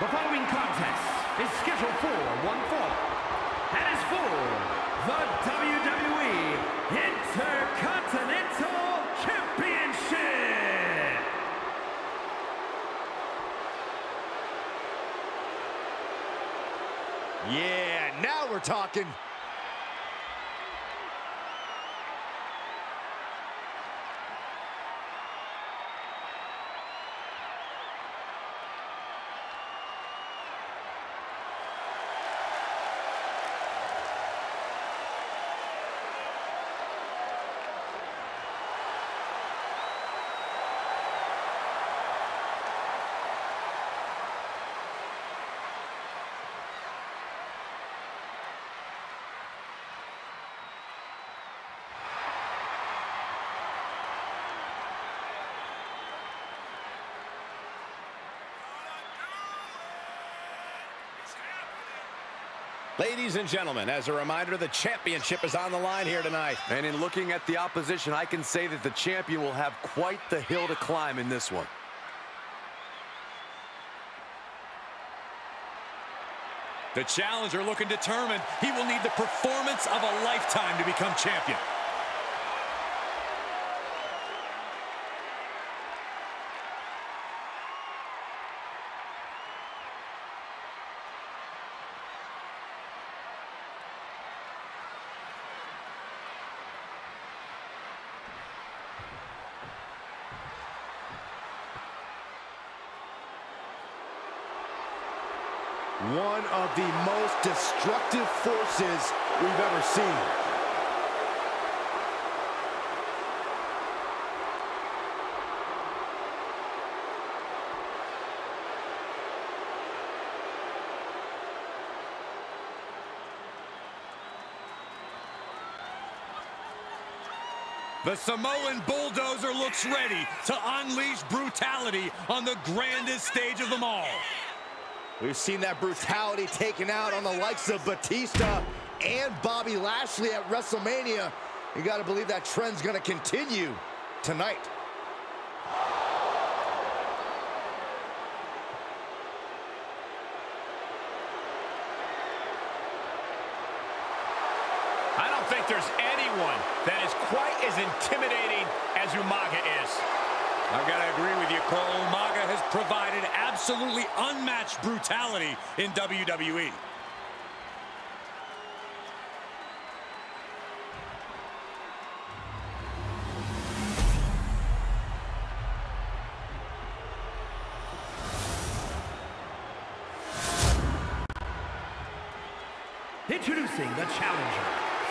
The following contest is scheduled for one fall, and is for the WWE Intercontinental Championship. Yeah, now we're talking. Ladies and gentlemen, as a reminder, the championship is on the line here tonight. And in looking at the opposition, I can say that the champion will have quite the hill to climb in this one. The challenger, looking determined, he will need the performance of a lifetime to become champion. One of the most destructive forces we've ever seen. The Samoan bulldozer looks ready to unleash brutality on the grandest stage of them all. We've seen that brutality taken out on the likes of Batista and Bobby Lashley at WrestleMania. You gotta believe that trend's gonna continue tonight. I don't think there's anyone that is quite as intimidating as Umaga is. I've got to agree with you, Cole. Umaga has provided absolutely unmatched brutality in WWE. Introducing the challenger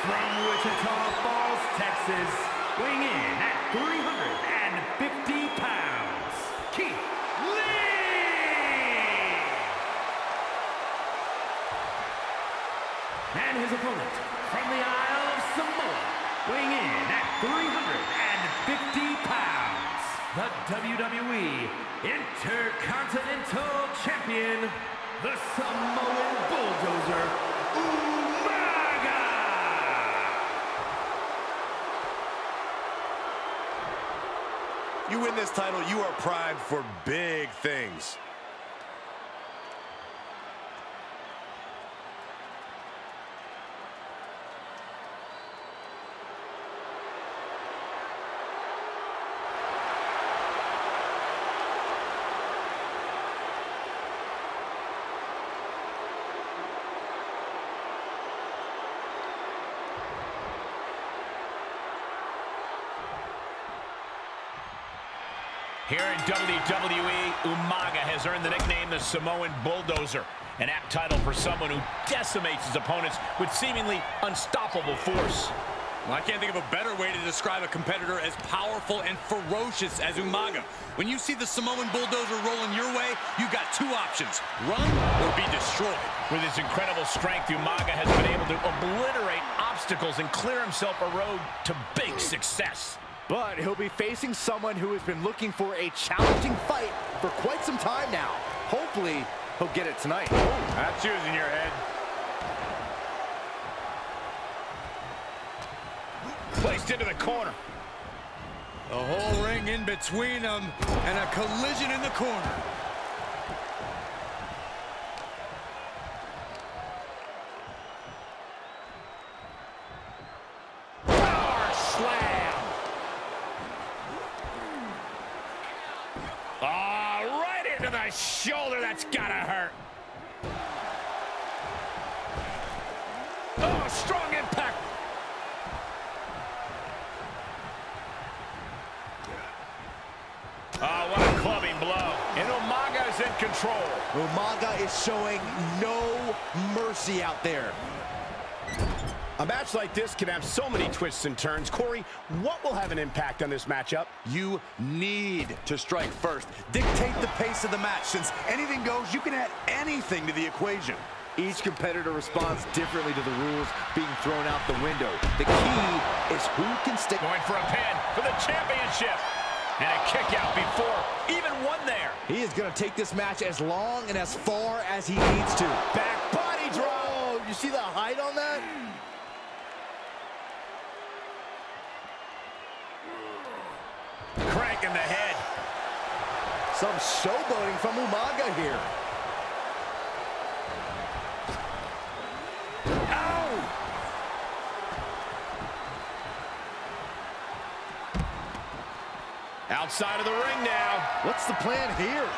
from Wichita Falls, Texas, weighing in at 350 pounds, Keith Lee! And his opponent, from the Isle of Samoa, weighing in at 350 pounds, the WWE Intercontinental Champion, the Samoan Bulldozer, Umaga! You win this title, you are primed for big things. Here in WWE, Umaga has earned the nickname the Samoan Bulldozer, an apt title for someone who decimates his opponents with seemingly unstoppable force. Well, I can't think of a better way to describe a competitor as powerful and ferocious as Umaga. When you see the Samoan Bulldozer rolling your way, you've got two options, run or be destroyed. With his incredible strength, Umaga has been able to obliterate obstacles and clear himself a road to big success. But he'll be facing someone who has been looking for a challenging fight for quite some time now. Hopefully, he'll get it tonight. That shoe's in your head. Placed into the corner. The whole ring in between them, and a collision in the corner. Oh, right into the shoulder. That's gotta hurt. Oh, strong impact. Oh, what a clubbing blow. And Umaga is in control. Umaga is showing no mercy out there. A match like this can have so many twists and turns. Corey, what will have an impact on this matchup? You need to strike first. Dictate the pace of the match. Since anything goes, you can add anything to the equation. Each competitor responds differently to the rules being thrown out the window. The key is who can stick. Going for a pin for the championship. And a kick out before even one there. He is going to take this match as long and as far as he needs to. Back body drop. You see the height on that? Crank in the head. Some showboating from Umaga here. Ow! Outside of the ring now. What's the plan here?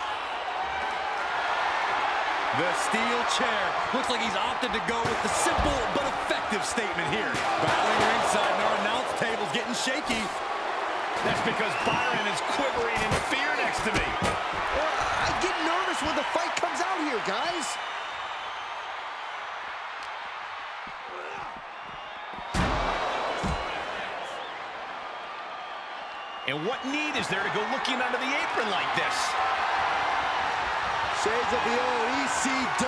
The steel chair. Looks like he's opted to go with the simple but effective statement here. Battling ringside, and our announce table's getting shaky. That's because Byron is quivering in fear next to me. Well, I get nervous when the fight comes out here, guys. And what need is there to go looking under the apron like this? Shades of the old ECW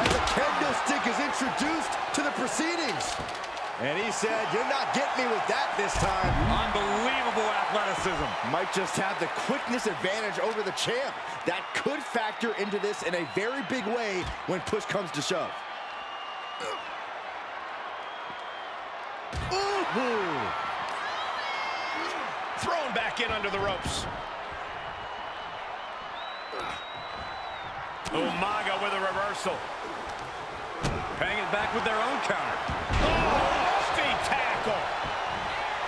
as a kendo stick is introduced to the proceedings. And he said, you're not getting me with that this time. Unbelievable athleticism. Might just have the quickness advantage over the champ. That could factor into this in a very big way when push comes to shove. Ooh. Thrown back in under the ropes. Umaga with a reversal. Paying it back with their own counter. Oh.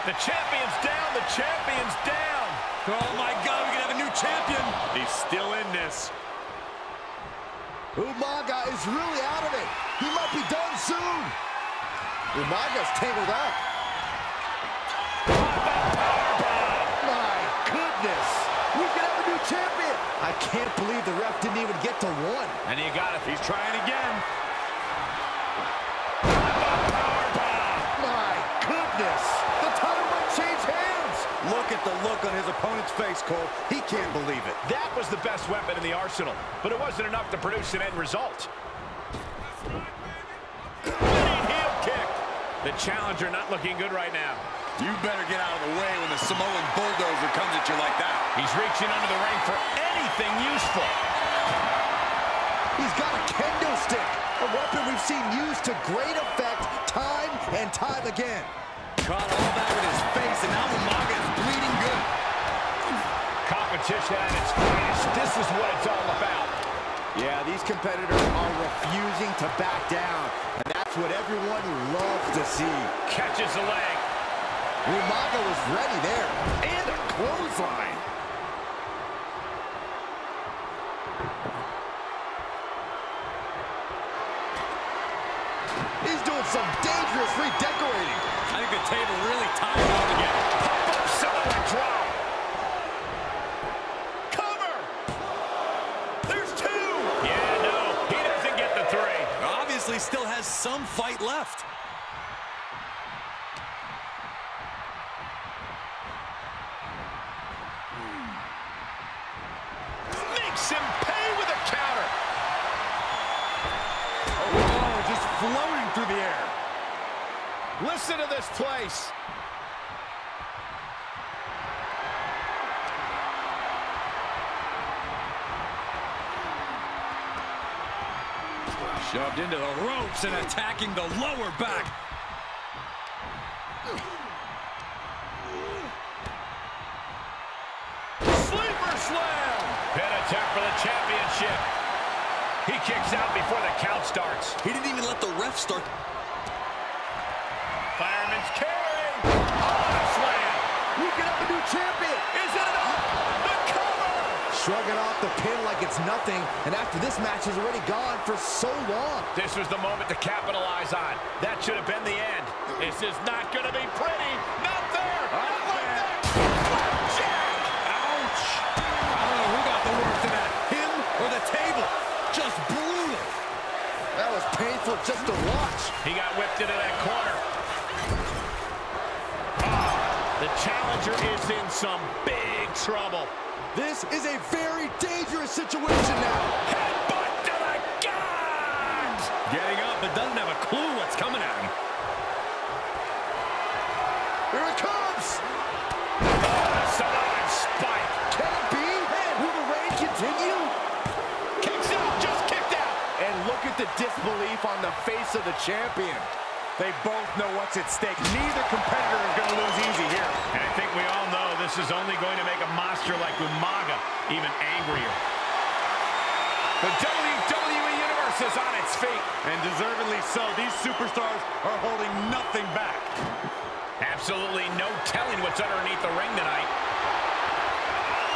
The champion's down, the champion's down. Oh my God, we could have a new champion. He's still in this. Umaga is really out of it. He might be done soon. Umaga's tangled up. My goodness, we could have a new champion. I can't believe the ref didn't even get to one. And he got it, he's trying again. Look at the look on his opponent's face, Cole. He can't believe it. That was the best weapon in the arsenal, but it wasn't enough to produce an end result. Running heel kick. The challenger not looking good right now. You better get out of the way when the Samoan bulldozer comes at you like that. He's reaching under the ring for anything useful. He's got a kendo stick, a weapon we've seen used to great effect time and time again. Caught all that with his face, and now Umaga is bleeding good. Competition at its finest. This is what it's all about. Yeah, these competitors are refusing to back down, and that's what everyone loves to see. Catches the leg. Umaga was ready there. And a clothesline. He's doing some dangerous redecorating. I think the table really tied it all together. Pop up, Samoan drop. Cover. There's two. Yeah, no, he doesn't get the three. Obviously still has some fight left. Makes him pay with a counter. Oh, just floating through the air. Listen to this place. Shoved into the ropes and attacking the lower back. Sleeper slam. Pin attack for the championship. He kicks out before the count starts. He didn't even let the ref start. Fireman's carry. Oh, slam. We could have a new champion. Is it enough? The cover. shrugging off the pin like it's nothing, and after this match is already gone for so long. This was the moment to capitalize on. That should have been the end. This is not going to be pretty. Not there. Not like that. Ouch. I don't know who got the worst of that, him or the table. Just brutal. That was painful just to watch. He got whipped into that corner. The challenger is in some big trouble. This is a very dangerous situation now. Headbutt to the gut! Getting up, but doesn't have a clue what's coming at him. Here it comes! Oh, the Samoan spike. Can it be? And will the rain continue? Kicks out, just kicked out. And look at the disbelief on the face of the champion. They both know what's at stake. Neither competitor is going to lose easy here. And I think we all know this is only going to make a monster like Umaga even angrier. The WWE Universe is on its feet. And deservedly so. These superstars are holding nothing back. Absolutely no telling what's underneath the ring tonight.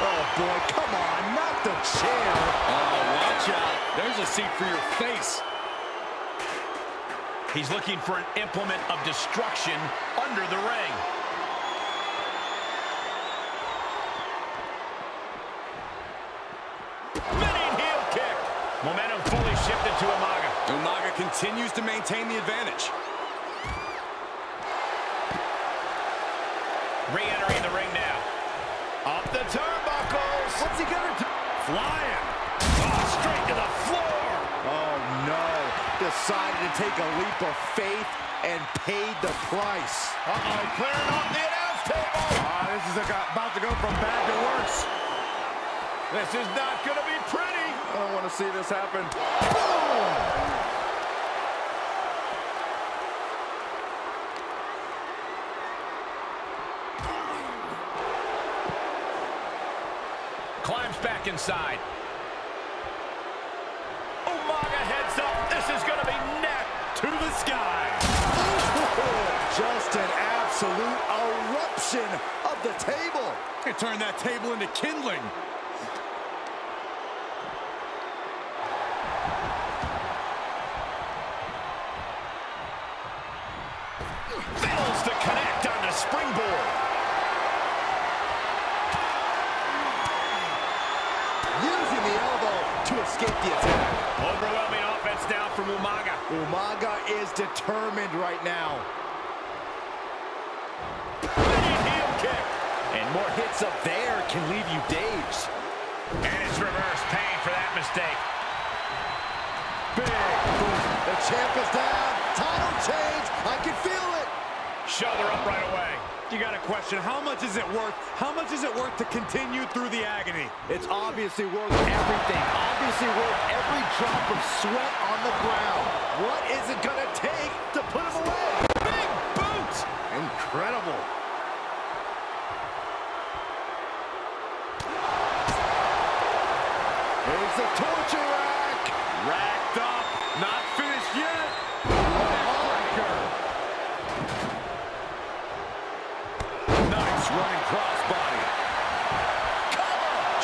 Oh, boy, come on. Not the chair. Oh, watch out. There's a seat for your face. He's looking for an implement of destruction under the ring. Spinning heel kick. Momentum fully shifted to Umaga. Umaga continues to maintain the advantage. Re-entering the ring now. Up the turnbuckles. What's he gonna do? Flying. Oh, straight to the floor. Oh, no. Decided to take a leap of faith and paid the price. Uh-oh, clearing off the announce table. This is about to go from bad to worse. This is not going to be pretty. I don't want to see this happen. Boom! Climbs back inside. Umaga heads up. This is going to be neck to the sky. Just an absolute eruption of the table. You turn that table into kindling. Fails to connect on the springboard. Using the elbow to escape the attack. Overwhelming offense down from Umaga. Umaga is determined right now. Big heel kick. And more hits up there can leave you dazed. And it's reverse pain for that mistake. Big boom. The champ is down. Title change. I can feel it. Shoulder up right away. You got to question, how much is it worth? How much is it worth to continue through the agony? It's obviously worth everything. Obviously worth every drop of sweat on the ground. What is it going to take to put him away? Big boot! Incredible. There's the torture rack. Racked up. Not finished yet. Running crossbody.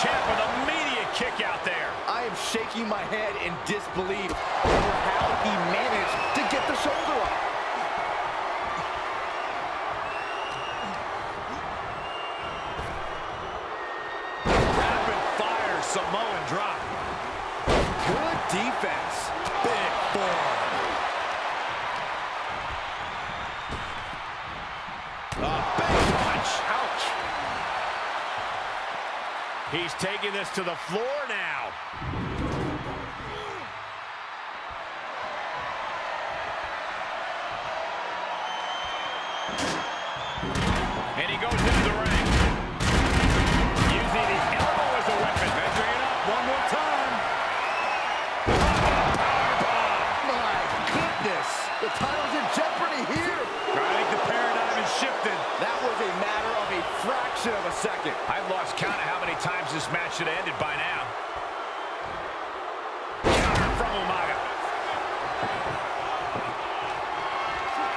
Champ with an immediate kick out there. I am shaking my head in disbelief over how he managed to get the shoulder up. Rapid fire Samoan drop. Good defense. Big boy. He's taking this to the floor now. And he goes into the ring. Using his elbow as a weapon. Measuring it up one more time. Powerbomb. My goodness. The title's in jeopardy here. I think the paradigm has shifted. That was a matter of a fraction of a second. I've lost count of how many times this match should have ended by now. Counter from Umaga.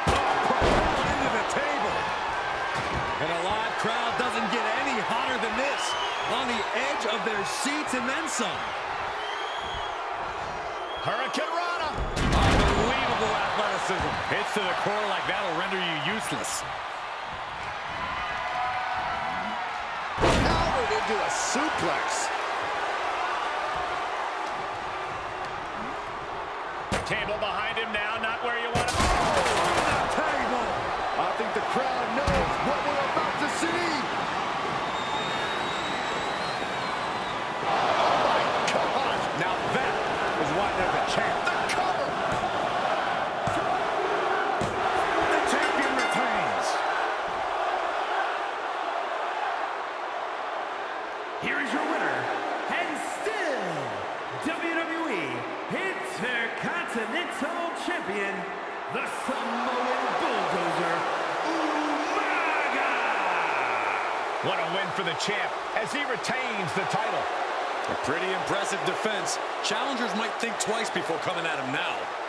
Propelled into the table. And a live crowd doesn't get any hotter than this. on the edge of their seats and then some. Hurricane Rana. Unbelievable athleticism. Hits to the core like that'll render you useless. Powered into a suplex. Table behind him now, not where you want to. Oh, table! I think the crowd knows what we're about to see. Oh my gosh! Now that is why there's a chance. The cover! The champion retains. Here is your winner, and still WWE Intercontinental Champion, the Samoan Bulldozer, Umaga! What a win for the champ as he retains the title. A pretty impressive defense. Challengers might think twice before coming at him now.